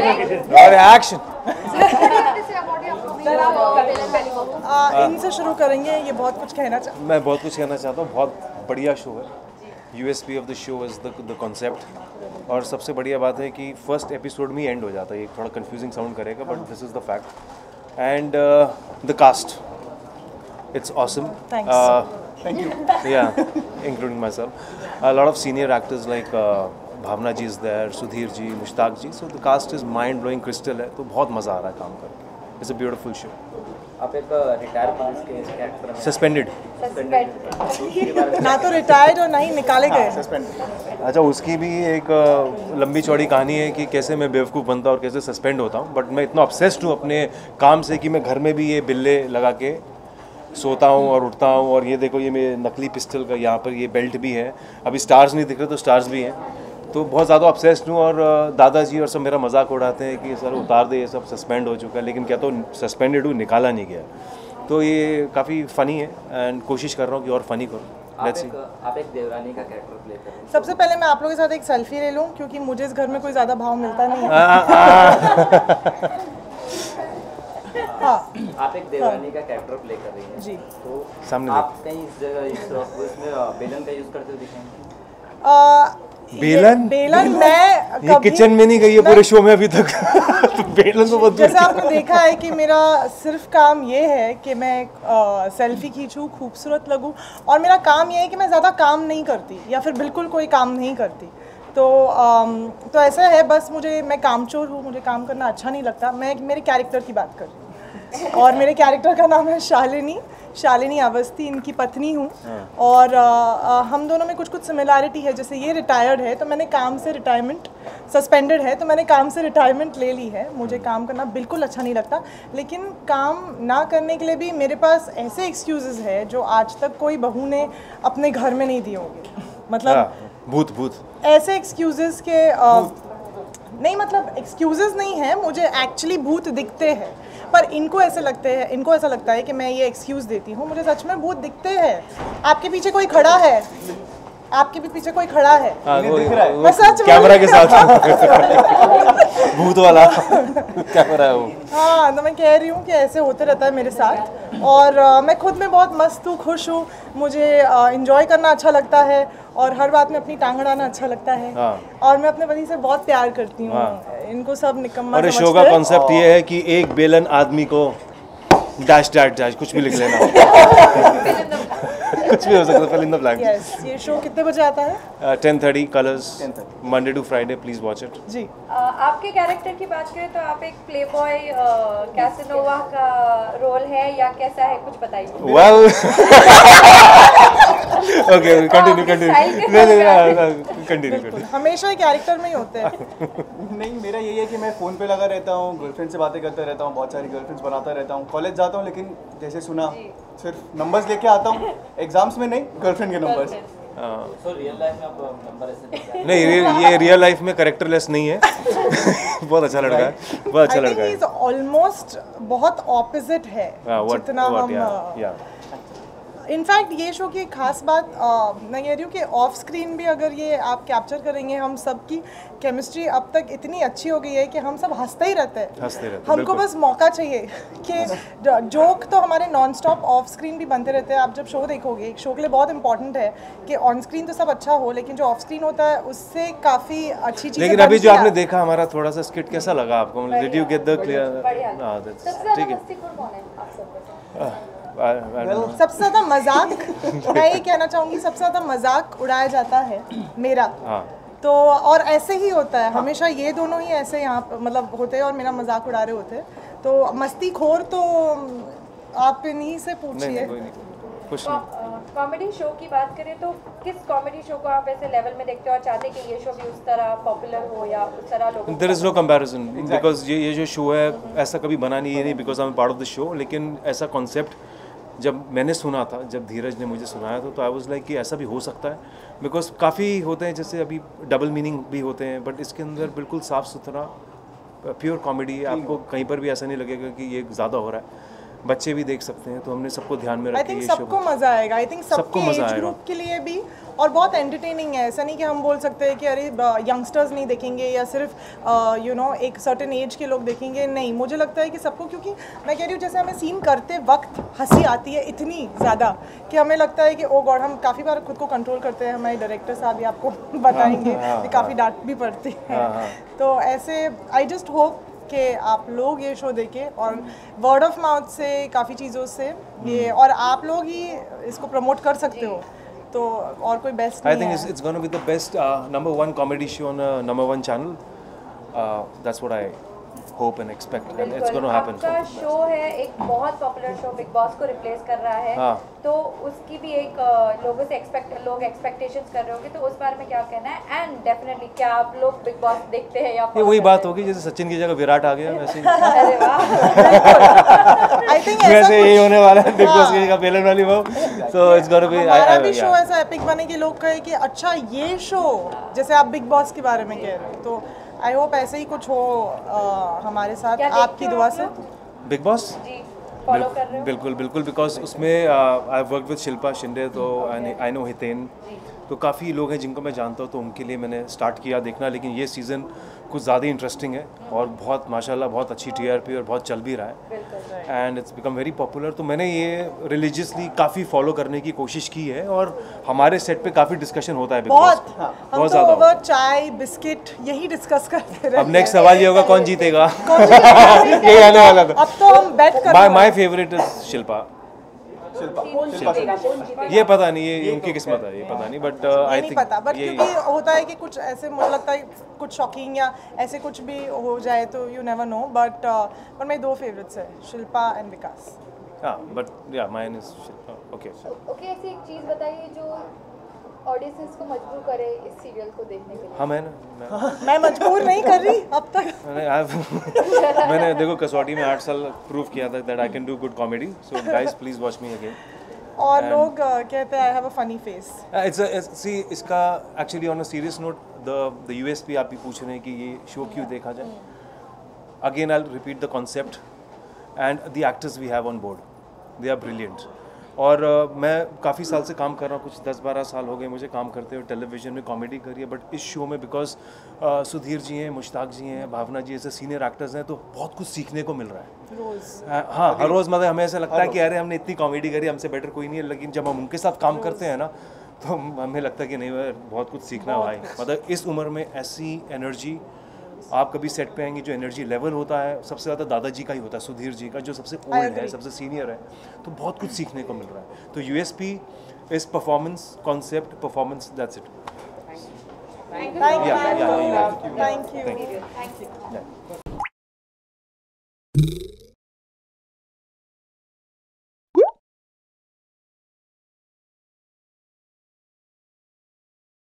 और एक्शन। इनसे शुरू करेंगे, ये बहुत कुछ कहना चाहता मैं बहुत कुछ कहना चाहता हूँ। बहुत बढ़िया शो है। USP of the show is the concept. और सबसे बढ़िया बात है कि फर्स्ट एपिसोड में एंड हो जाता है। ये थोड़ा कंफ्यूजिंग साउंड करेगा but this is the fact. And the cast, it's awesome. Thanks. Thank you. Yeah, including myself. A lot of senior actors like Bhavana ji is there, Sudhir ji, Mushtaq ji. So the cast is mind-blowing, crystal है, तो बहुत मज़ा आ रहा है काम करके. It's a beautiful show. आप एक retired police के कैरेक्टर में suspended. ना तो retired और ना ही निकाले गए. Suspended. अच्छा, उसकी भी एक लंबी चौड़ी कहानी है कि कैसे मैं बेवकूफ़ बनता हूँ और कैसे सस्पेंड होता हूँ. बट मैं इतना obsessed हूँ अपने काम से कि मैं घर में भी ये बिल्ले लगा के सोता हूँ और उठता हूँ. और ये देखो, ये मेरे नकली पिस्टल का यहाँ पर ये बेल्ट भी है. अभी स्टार्स नहीं दिख रहे तो स्टार्स भी हैं. तो बहुत ज़्यादा ऑब्सेस्ड हूँ. और दादाजी और सब मेरा मजाक उड़ाते हैं कि सर उतार दे, ये सब सस्पेंड हो चुका है. लेकिन क्या तो सस्पेंडेड हूँ, निकाला नहीं गया. तो ये काफ़ी फ़नी है एंड कोशिश कर रहा हूँ कि और फ़नी करूँ. आप एक देवरानी का कैरेक्टर प्ले करें. सबसे पहले मैं आप लोगों के साथ एक सेल्फी ले लूँ क्योंकि मुझे इस घर में कोई ज़्यादा भाव मिलता नहीं है. आप एक देवरानी का कैरेक्टर प्ले कर रही हैं जी. तो सामने आप कहीं इस जगह इसमें बेलन का यूज करते दिखेंगे. बेलन मैं ये किचन में नहीं गई है पूरे शो में अभी तक. तो बेलन तो बहुत जैसे आपने देखा है कि मेरा सिर्फ काम ये है कि मैं सेल्फी खींचूं, खूबसूरत लगूं. और मेरा काम ये है कि मैं ज़्यादा काम नहीं करती या फिर बिल्कुल कोई काम नहीं करती. तो ऐसा है बस. मैं कामचोर हूँ, मुझे काम करना अच्छा नहीं लगता. मैं मेरे कैरेक्टर की बात कर रही हूँ और मेरे कैरेक्टर का नाम है शालिनी अवस्थी. इनकी पत्नी हूँ. और हम दोनों में कुछ कुछ सिमिलैरिटी है. जैसे ये रिटायर्ड है तो मैंने काम से रिटायरमेंट, सस्पेंडेड है तो मैंने काम से रिटायरमेंट ले ली है. मुझे काम करना बिल्कुल अच्छा नहीं लगता. लेकिन काम ना करने के लिए भी मेरे पास ऐसे एक्सक्यूज़ है जो आज तक कोई बहू ने अपने घर में नहीं दिए होंगे. मतलब भूत ऐसे एक्सक्यूज़ के नहीं, मतलब एक्सक्यूज़ नहीं है, मुझे एक्चुअली भूत दिखते हैं. पर इनको ऐसा लगता है कि मैं ये एक्सक्यूज़ देती हूँ. मुझे सच में भूत दिखते हैं. आपके पीछे कोई खड़ा है, आपके भी पीछे कोई खड़ा है. मैं सच कैमरा के साथ भूत वाला कैमरा है वो. हाँ, तो मैं कह रही हूँ कि ऐसे होते रहता है मेरे साथ. और मैं खुद में बहुत मस्त हूँ, खुश हूँ. मुझे इंजॉय करना अच्छा लगता है और हर बात में अपनी टांग अड़ाना अच्छा लगता है. और मैं अपने पति से बहुत प्यार करती हूँ. इनको सब निकम्मा समझते हैं. और शो का कॉन्सेप्ट ये है कि एक बेलन आदमी को डैश डैश डैश कुछ भी लिख लेना. कुछ भी हो सकता है. Fill in the blank. Yes. ये शो कितने बजे आता है? 10:30 Colors, Monday to Friday. Please watch it ji. आपके कैरेक्टर की बात करें तो आप एक प्लेबॉय कैसिनोवा का रोल है या कैसा है, कुछ बताइए. Well okay, continue. हमेशा कैरेक्टर में ही होते हैं. नहीं, मेरा यही है कि मैं फ़ोन पे लगा रहता हूँ, गर्लफ्रेंड से बातें करता रहता हूँ, बहुत सारी गर्लफ्रेंड्स बनाता रहता हूँ. कॉलेज जाता हूँ लेकिन जैसे सुना सिर्फ नंबर्स लेके आता हूँ. एग्जाम्स में नहीं, गर्लफ्रेंड के नंबर्स. तो रियल लाइफ में आप नंबर ऐसे नहीं. ये रियल लाइफ में कैरेक्टरलेस नहीं है. बहुत अच्छा लड़का है, बहुत अच्छा लड़का है. ऑलमोस्ट बहुत ऑपोजिट है जितना हम. इनफैक्ट ये शो की एक ख़ास बात मैं कह रही हूँ कि ऑफ स्क्रीन भी अगर ये आप कैप्चर करेंगे, हम सब की केमिस्ट्री अब तक इतनी अच्छी हो गई है कि हम सब हंसते ही रहते हैं. हमको बस मौका चाहिए कि जोक तो हमारे नॉन स्टॉप ऑफ स्क्रीन भी बनते रहते हैं. आप जब शो देखोगे, एक शो के लिए बहुत इंपॉर्टेंट है कि ऑन स्क्रीन तो सब अच्छा हो लेकिन जो ऑफ स्क्रीन होता है उससे काफ़ी अच्छी चीज़. लेकिन अभी जो आपने देखा हमारा थोड़ा सा स्किट, कैसा लगा आपको? Did you get the clear? ठीक है. सबसे ज़्यादा मजाक मैं ये कहना चाहूँगी, सबसे ज़्यादा मजाक उड़ाया जाता है मेरा. तो और ऐसे ही होता है हमेशा. ये दोनों ही ऐसे यहाँ मतलब होते हैं और मेरा मजाक उड़ा रहे होते हैं. तो मस्ती खोर तो आप इन्हीं से पूछिए. कॉमेडी शो की बात करें तो किस कॉमेडी शो को आप ऐसे लेवल में देखते हो और चाहते कि ये शो भी उस तरह पॉपुलर हो या उस तरह लोग? There is no comparison because ये जो शो है ऐसा कभी बना नहीं because I am part of the show. लेकिन ऐसा कॉन्सेप्ट जब मैंने सुना था, जब धीरज ने मुझे सुनाया था, तो आई वाज लाइक कि ऐसा भी हो सकता है. बिकॉज काफ़ी होते हैं जैसे अभी डबल मीनिंग भी होते हैं बट इसके अंदर बिल्कुल साफ़ सुथरा प्योर कॉमेडी है. आपको कहीं पर भी ऐसा नहीं लगेगा कि ये ज़्यादा हो रहा है. बच्चे भी देख सकते हैं, तो हमने सबको ध्यान में रखा है। आई थिंक सबको मजा आएगा, आई थिंक सबके एज ग्रुप के लिए भी, और बहुत एंटरटेनिंग है। ऐसा नहीं कि हम बोल सकते हैं कि अरे यंगस्टर्स नहीं देखेंगे या सिर्फ यू नो एक सर्टेन एज के लोग देखेंगे, नहीं, मुझे लगता है कि सबको, क्योंकि मैं कह रही हूँ जैसे हमें सीन करते वक्त हंसी आती है इतनी ज़्यादा कि हमें लगता है कि ओ गॉड, हम काफ़ी बार खुद को कंट्रोल करते हैं। हमारे डायरेक्टर साहब भी आपको बताएंगे कि काफ़ी डांट भी पड़ती है। तो ऐसे आई जस्ट होप कि आप लोग ये शो देखें और वर्ड ऑफ माउथ से काफ़ी चीज़ों से ये, और आप लोग ही इसको प्रमोट कर सकते हो, तो और कोई बेस्ट नहीं है। I think it's gonna be the best #1 comedy show on #1 channel. That's what I hope and expect and it's gonna happen. आपका शो है एक बहुत पॉपुलर शो, बिग बॉस को रिप्लेस कर रहा है, तो उसकी भी एक लोगों से एक्सपेक्टेशंस कर रहे होंगे, तो उस बारे में क्या कहना है? एंड डेफिनेटली क्या आप लोग बिग बॉस देखते हैं या ये वही बात होगी जैसे सचिन की जगह विराट आ गया वैसे? अरे वाह, आई थिंक ऐसा ही होने वाला है बिग बॉस की जगह बेलन वाली वो। So it's gonna be I show ऐसा एपिक बने कि लोग कहे कि अच्छा ये शो, जैसे आप बिग बॉस के बारे में कह रहे हो, तो आई होप ऐसे ही कुछ हो हमारे साथ आपकी दुआ से। बिग बॉस फॉलो कर रहे हो? बिल्कुल बिल्कुल, बिकॉज उसमें I work with Shilpa Shinde, तो आई नो हितेन, तो काफ़ी लोग हैं जिनको मैं जानता हूँ, तो उनके लिए मैंने स्टार्ट किया देखना। लेकिन ये सीज़न कुछ ज़्यादा इंटरेस्टिंग है और बहुत माशाल्लाह बहुत अच्छी TRP और बहुत चल भी रहा है and it's become very popular. तो मैंने ये रिलीजियसली काफ़ी फॉलो करने की कोशिश की है और हमारे सेट पे काफ़ी डिस्कशन होता है बहुत ज़्यादा, चाय बिस्किट यही डिस्कस करते रहे। अब नेक्स्ट सवाल ये होगा कौन जीतेगा, यही आने वाला था। अब तो हम बेट कर, माय फेवरेट इज शिल्पा। ये पता नहीं ये उनकी किस्मत है, ये पता नहीं, बट आई थिंक पता, बट क्योंकि होता है कि कुछ ऐसे मुझे लगता है कुछ शॉकिंग या ऐसे कुछ भी हो जाए तो यू नेवर नो, बट मेरे दो फेवरेट्स हैं, शिल्पा एंड विकास। हाँ but yeah mine is Shilpa. Okay, ऐसी एक चीज़ बताइए जो ऑडियंस को मजबूर करे इस सीरियल को देखने के लिए। हाँ मैं मजबूर नहीं कर रही अब तक। मैंने देखो कसौटी में 8 साल प्रूव किया था that I can do good comedy, so guys please watch me again. और लोग कहते हैं I have a funny face, it's see इसका actually on a serious note the USP। आप भी पूछ रहे हैं कि ये शो क्यों देखा जाए, again I will repeat the concept and the actors we have on board, they are brilliant. और मैं काफ़ी साल से काम कर रहा हूँ, कुछ 10-12 साल हो गए मुझे काम करते हुए, टेलीविजन में कॉमेडी करी है, बट इस शो में बिकॉज सुधीर जी हैं, मुश्ताक जी हैं, भावना जी ऐसे सीनियर एक्टर्स हैं, तो बहुत कुछ सीखने को मिल रहा है रोज़। हाँ हर रोज़, मतलब हमें ऐसा लगता है कि अरे हमने इतनी कॉमेडी करी, हमसे बेटर कोई नहीं है, लेकिन जब हम उनके साथ काम करते हैं ना तो हमें लगता है कि नहीं बहुत कुछ सीखना भाई। मतलब इस उम्र में ऐसी एनर्जी, आप कभी सेट पे आएंगे जो एनर्जी लेवल होता है सबसे ज़्यादा दादाजी का ही होता है, सुधीर जी का, जो सबसे ओल्ड है, सबसे सीनियर है, तो बहुत कुछ सीखने को मिल रहा है। तो USP is performance, concept, performance, that's it. Thank you.